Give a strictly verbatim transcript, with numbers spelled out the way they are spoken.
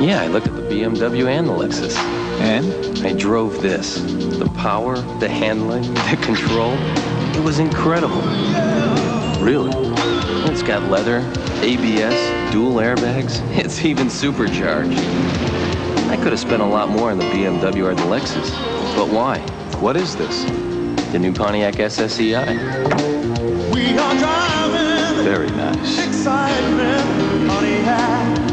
Yeah, I looked at the B M W and the Lexus. And? I drove this. The power, the handling, the control. It was incredible. Really? It's got leather, A B S, dual airbags. It's even supercharged. I could have spent a lot more on the B M W or the Lexus. But why? What is this? The new Pontiac S S E I. We are driving. Very nice. Excitement, Pontiac.